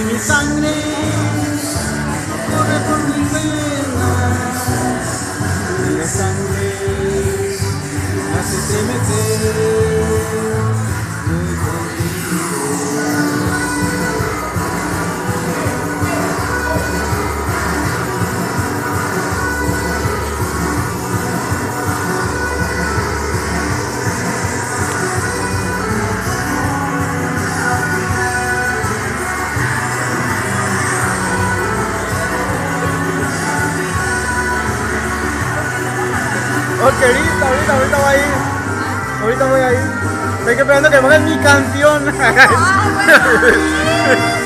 y mi sangre corre por mis venas, y la sangre me hace tremecer. Muy porque ahorita voy a ir. Estoy esperando que pongan mi canción.